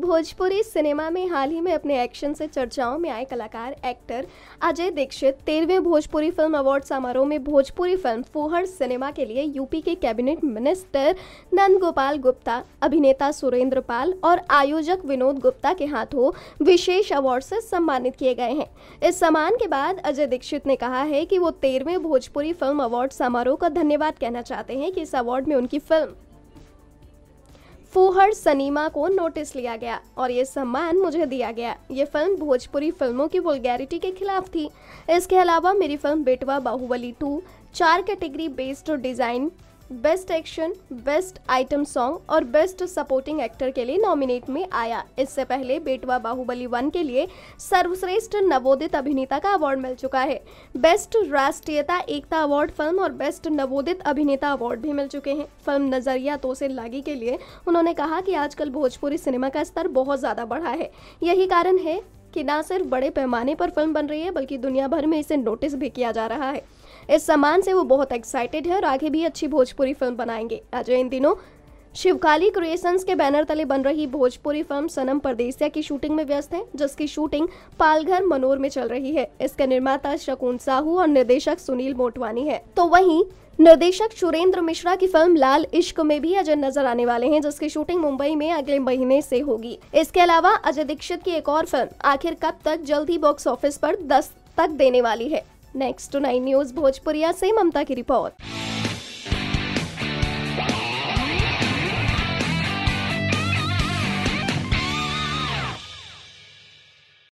Bhojpuri cinema में हाल ही में अपने एक्शन से चर्चाओं में आए कलाकार एक्टर अजय दीक्षित 13वें भोजपुरी फिल्म अवार्ड समारोह में भोजपुरी फिल्म फूहड़ सिनेमा के लिए यूपी के कैबिनेट मिनिस्टर नंद गोपाल गुप्ता, अभिनेता सुरेंद्र पाल और आयोजक विनोद गुप्ता के हाथों विशेष अवार्ड से सम्मानित किए गए हैं। इस सम्मान के बाद अजय दीक्षित ने कहा है कि वो 13वें भोजपुरी फिल्म अवार्ड समारोह का धन्यवाद कहना चाहते हैं कि इस अवार्ड में उनकी फिल्म फूहड़ सिनेमा को नोटिस लिया गया और ये सम्मान मुझे दिया गया। ये फिल्म भोजपुरी फिल्मों की वल्गैरिटी के खिलाफ थी। इसके अलावा मेरी फिल्म बेटवा Baahubali 2 4 category best design, best action, best item song और बेस्ट सपोर्टिंग एक्टर के लिए नॉमिनेट में आया। इससे पहले बेटवा बाहुबली 1 के लिए सर्वश्रेष्ठ नवोदित अभिनेता का अवार्ड मिल चुका है। बेस्ट राष्ट्रीयता एकता अवार्ड फिल्म और बेस्ट नवोदित अभिनेता अवार्ड भी मिल चुके हैं। फिल्म नजरिया तोसे लागी के लिए उन्होंने कहा कि आजकल भोजपुरी सिनेमा का स्तर बहुत ज़्यादा बढ़ा है। यही कारण है कि ना सिर्फ बड़े पैमाने पर फिल्म बन रही है बल्कि दुनिया भर में इसे नोटिस भी किया जा रहा है। इस सम्मान से वो बहुत एक्साइटेड है और आगे भी अच्छी भोजपुरी फिल्म बनाएंगे। अजय इन दिनों शिवकाली क्रिएशंस के बैनर तले बन रही भोजपुरी फिल्म सनम परदेसिया की शूटिंग में व्यस्त है, जिसकी शूटिंग पालघर मनोर में चल रही है। इसके निर्माता शकुन साहू और निर्देशक सुनील मोटवानी है, तो वहीं निर्देशक सुरेंद्र मिश्रा की फिल्म लाल इश्क में भी अजय नजर आने वाले हैं, जिसकी शूटिंग मुंबई में अगले महीने से होगी। इसके अलावा अजय दीक्षित की एक और फिल्म आखिर कब तक जल्द ही बॉक्स ऑफिस पर दस्तक देने वाली है। नेक्स्ट 9 न्यूज भोजपुरिया से ममता की रिपोर्ट।